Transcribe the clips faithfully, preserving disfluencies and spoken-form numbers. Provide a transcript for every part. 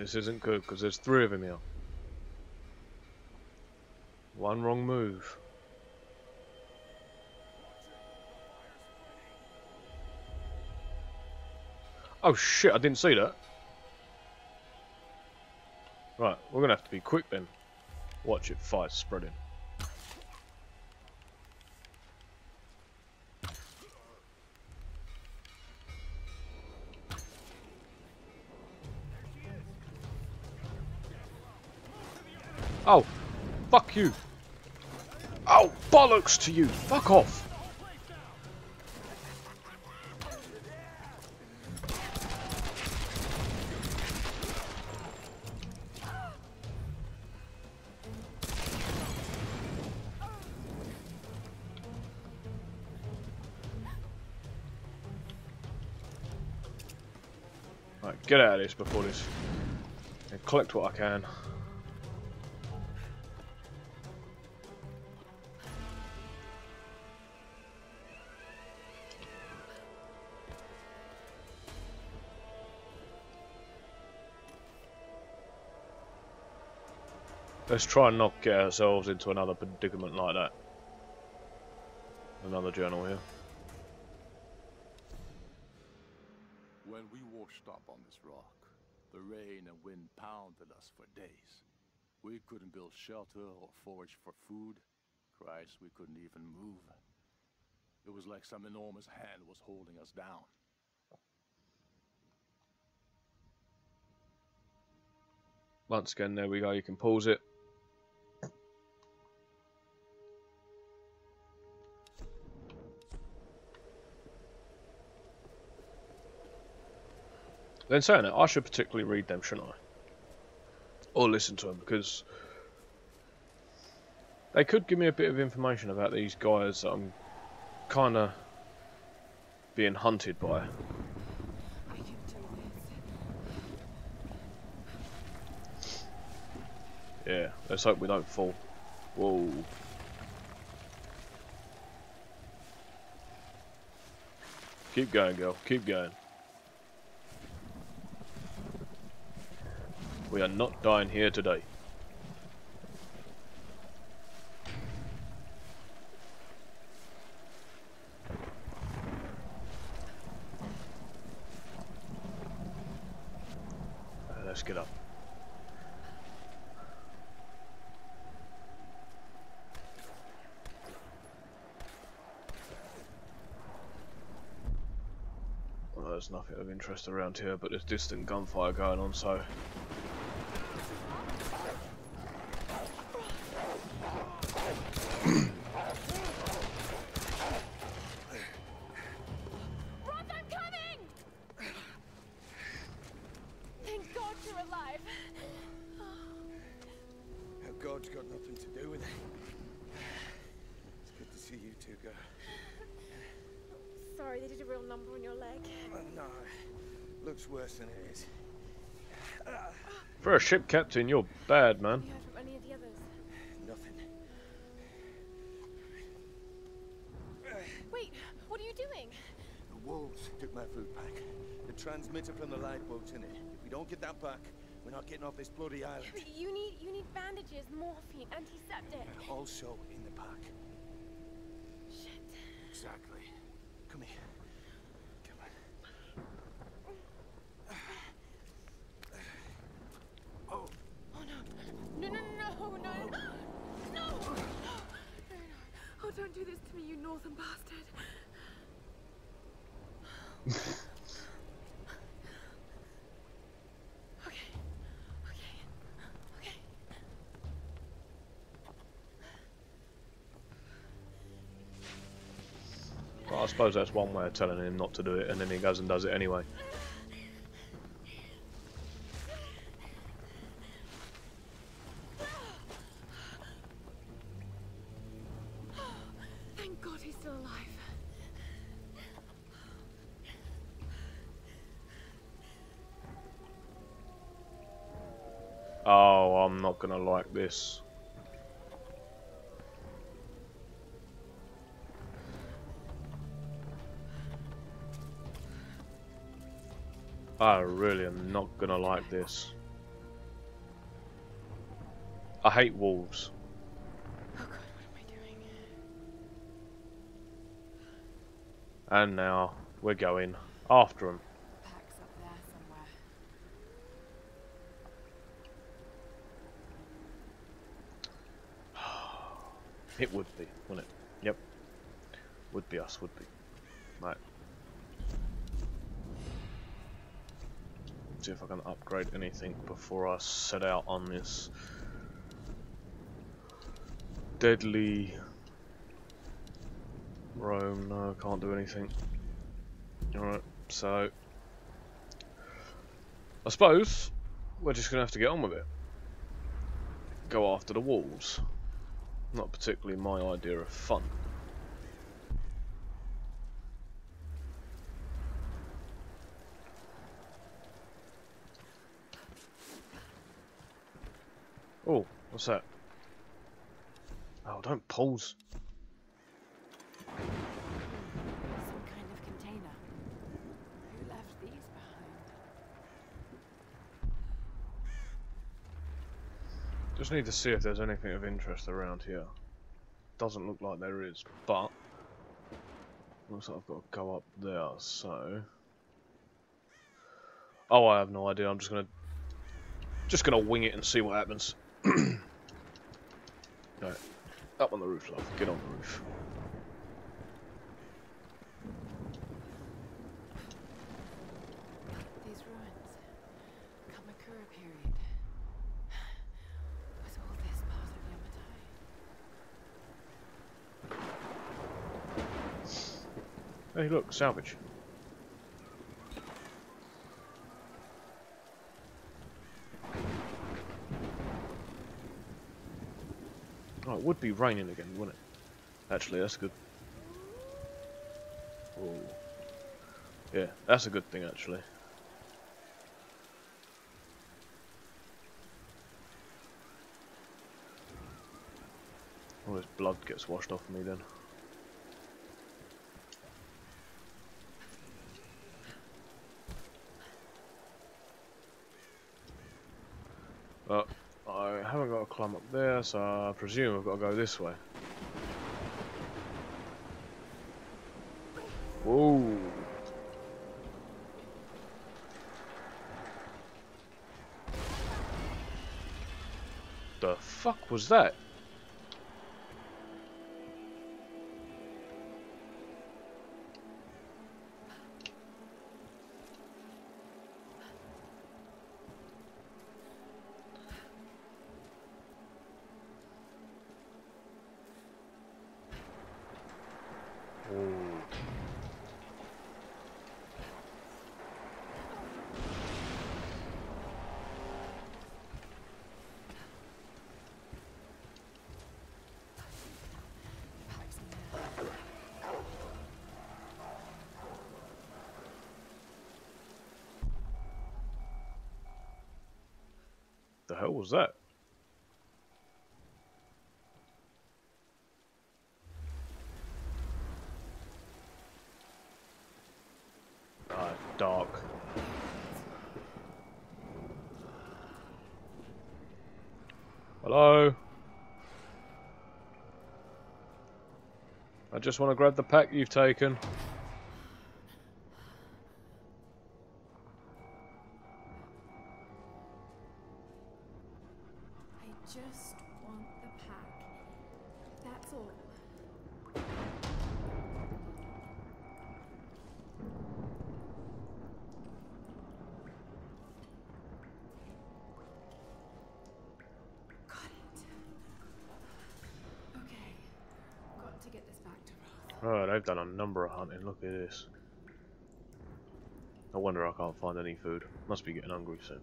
This isn't good, because there's three of them here. One wrong move. Oh shit, I didn't see that. Right, we're gonna have to be quick then. Watch it, fire's spreading. Oh, fuck you. Oh, bollocks to you. Fuck off. Right, get out of this before this. And collect what I can. Let's try and not get ourselves into another predicament like that. Another journal here. When we washed up on this rock, the rain and wind pounded us for days. We couldn't build shelter or forage for food. Christ, we couldn't even move. It was like some enormous hand was holding us down. Once again, there we go, you can pause it. Then saying it, I should particularly read them, shouldn't I? Or listen to them, because they could give me a bit of information about these guys that I'm kind of being hunted by. Yeah, let's hope we don't fall. Whoa. Keep going, girl. Keep going. We are not dying here today. Right, let's get up. Well, there's nothing of interest around here, but there's distant gunfire going on, so... For a ship captain, you're bad, man. You heard from any of the others? Nothing. Wait, what are you doing? The wolves took my food pack. The transmitter from the lifeboat's in it. If we don't get that back, we're not getting off this bloody island. Yeah, but you need you need bandages, morphine, antiseptic. And also in the pack. Shit. Exactly. Come here. Don't do this to me, you northern bastard. Okay. Okay. Okay. Well, I suppose that's one way of telling him not to do it, and then he goes and does it anyway. Gonna like this. I really am not gonna like this. I hate wolves. Oh god, what am I doing? And now we're going after them. Pack's up there somewhere. It would be, wouldn't it? Yep. Would be us, would be. Right. See if I can upgrade anything before I set out on this deadly roam. No, can't do anything. Alright, so I suppose we're just gonna have to get on with it. Go after the wolves. Not particularly my idea of fun. Oh, what's that? Oh, don't pause. Some kind of container. Who left these behind? Just need to see if there's anything of interest around here. Doesn't look like there is, but looks like I've got to go up there, so. Oh, I have no idea. I'm just gonna just gonna wing it and see what happens. Right. Up on the roof, love. Get on the roof. These ruins. Kamakura period. Was all this part of Yamatai? Hey look, salvage. It would be raining again, wouldn't it? Actually, that's good. Ooh. Yeah, that's a good thing, actually. All this blood gets washed off me then. Uh. I haven't got to climb up there, so I presume I've got to go this way. Whoa! The fuck was that? The hell was that? Ah, dark. Hello? I just want to grab the pack you've taken. Just want the pack. That's all. Got it. Okay. Got to get this back to Roth. Alright, I've done a number of hunting. Look at this. No wonder I can't find any food. Must be getting hungry soon.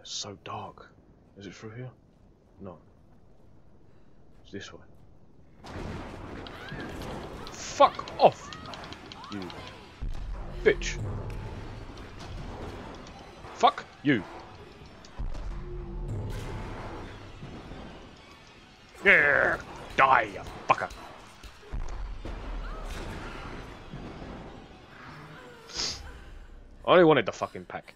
It's so dark. Is it through here? No. It's this way. Fuck off! You. Bitch. Fuck you. Yeah! Die, you fucker. I only wanted the fucking pack.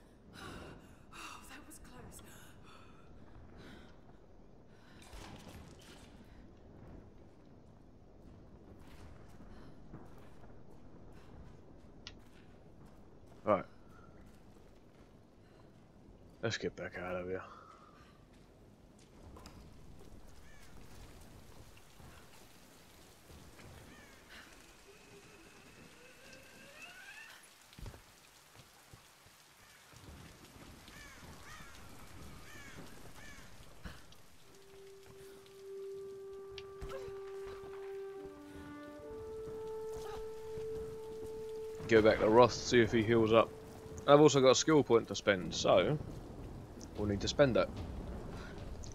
Let's get back out of here. Go back to Roth, see if he heals up. I've also got a skill point to spend, so we'll need to spend that.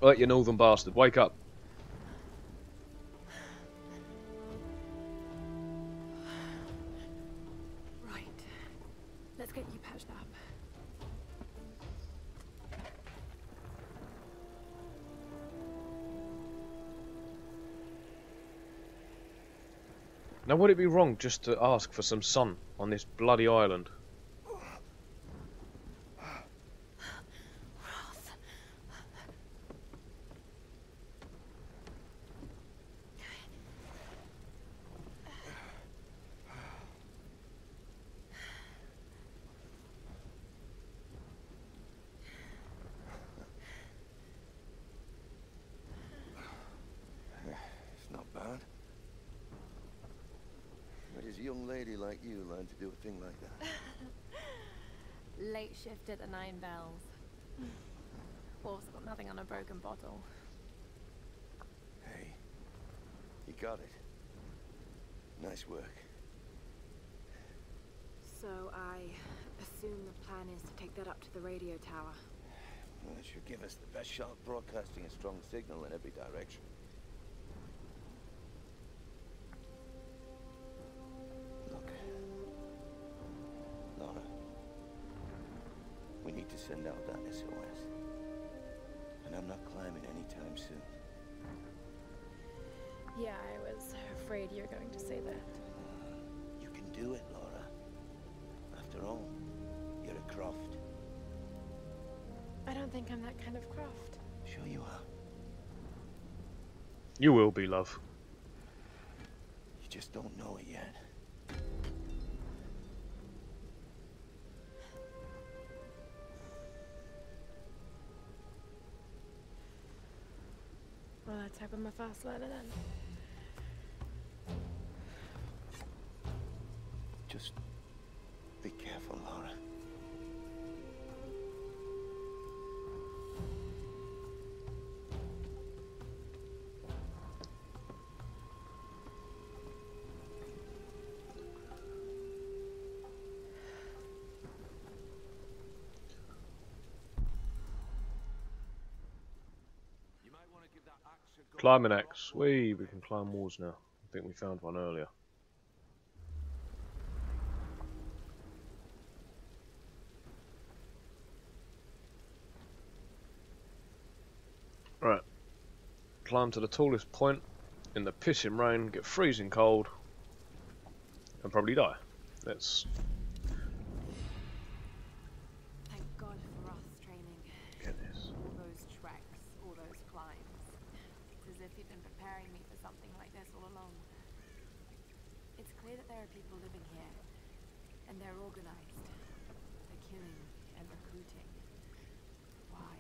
Alright, you northern bastard, wake up. Right. Let's get you patched up. Now would it be wrong just to ask for some sun on this bloody island? Do a thing like that. Late shift at the nine bells. Wolf's got nothing on a broken bottle. Hey, you got it. Nice work. So I assume the plan is to take that up to the radio tower. Well, that should give us the best shot at broadcasting a strong signal in every direction. Send out that S O S, and I'm not climbing anytime soon. Yeah, I was afraid you were going to say that. You can do it, Laura. After all, you're a Croft. I don't think I'm that kind of Croft. Sure you are. You will be, love. You just don't know it yet. I'll type in my first letter then. Just be careful, Laura. Climbing axe. We we can climb walls now. I think we found one earlier. Right. Climb to the tallest point in the pissing rain, get freezing cold, and probably die. Let's Thank God for us training. Get this. All those tracks, all those climbs. As if you've been preparing me for something like this all along. It's clear that there are people living here, and they're organized. They're killing and recruiting. Why?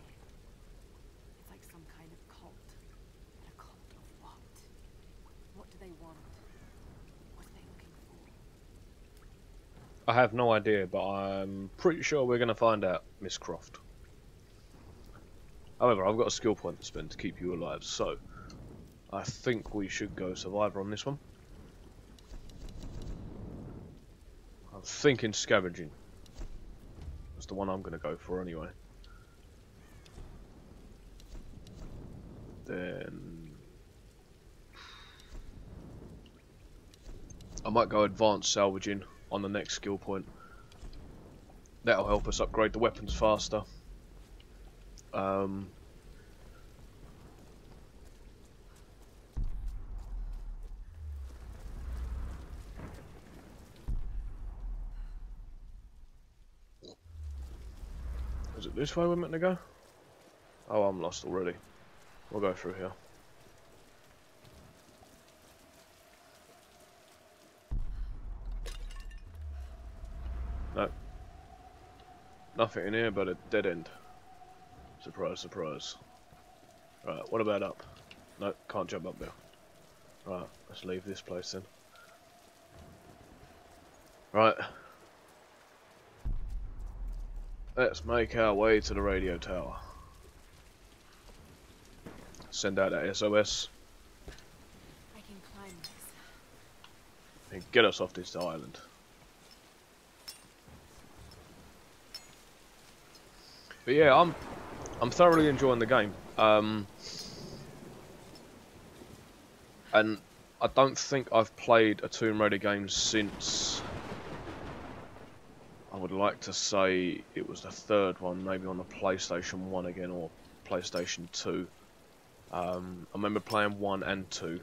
It's like some kind of cult. But a cult of what? What do they want? What are they looking for? I have no idea, but I'm pretty sure we're going to find out, Miss Croft. However, I've got a skill point to spend to keep you alive, so I think we should go survivor on this one. I'm thinking scavenging. That's the one I'm going to go for anyway. Then I might go advanced salvaging on the next skill point. That'll help us upgrade the weapons faster. Um, is it this way we're meant to go? Oh, I'm lost already. We'll go through here. No. Nothing in here but a dead end. Surprise, surprise. Right, what about up? No, can't jump up now. Right, let's leave this place then. Right. Let's make our way to the radio tower. Send out that S O S. I can climb this. And get us off this island. But yeah, I'm I'm thoroughly enjoying the game. Um, and I don't think I've played a Tomb Raider game since, I would like to say it was the third one, maybe on the PlayStation one again, or PlayStation two. Um, I remember playing one and two.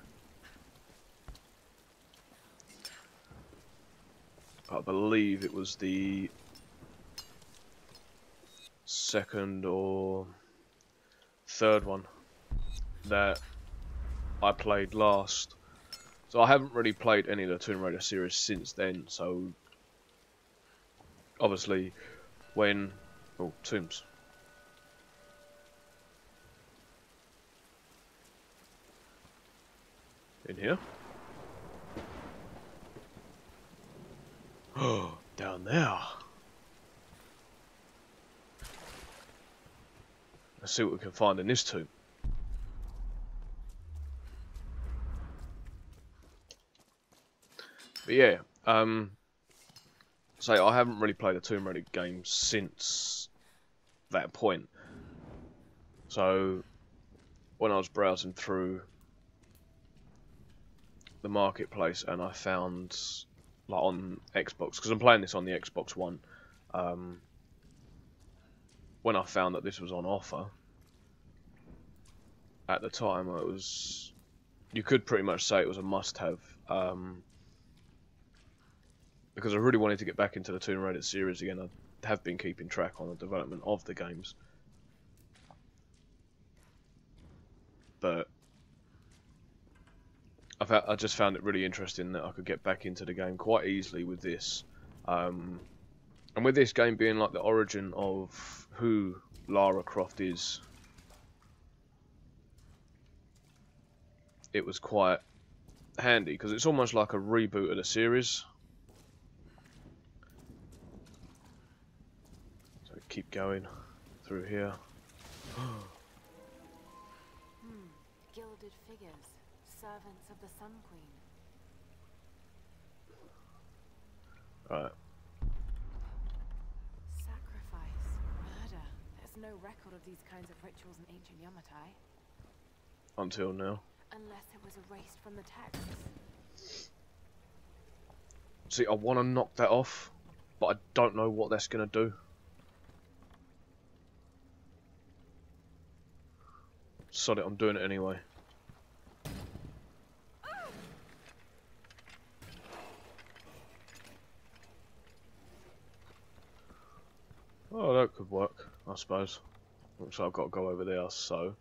I believe it was the second or third one that I played last. So I haven't really played any of the Tomb Raider series since then, so obviously when... oh, tombs. In here. Oh, down there. Let's see what we can find in this tomb. But yeah, um, so I haven't really played a Tomb Raider game since that point. So when I was browsing through the marketplace, and I found, like, on Xbox, because I'm playing this on the Xbox One, um, when I found that this was on offer, at the time it was, you could pretty much say it was a must-have, um, because I really wanted to get back into the Tomb Raider series again. I have been keeping track on the development of the games, but I just found it really interesting that I could get back into the game quite easily with this. Um, and with this game being like the origin of who Lara Croft is, it was quite handy, because it's almost like a reboot of the series. So keep going through here. Hmm, gilded figures. Servants of the Sun Queen. Right. Sacrifice, murder. There's no record of these kinds of rituals in ancient Yamatai. Until now. Unless it was erased from the text. See, I want to knock that off, but I don't know what that's going to do. Sod it, I'm doing it anyway. Oh, that could work, I suppose. Looks like I've got to go over there, so...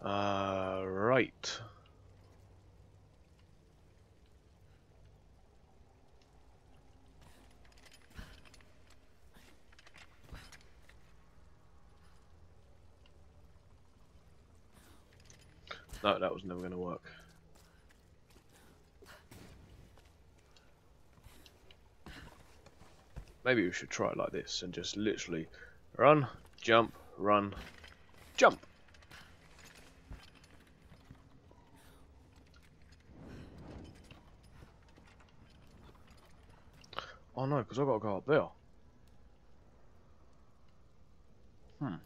Uh, right. No, that was never going to work. Maybe we should try it like this and just literally run, jump, run, jump. Oh no, because I've got to go up there. Hmm.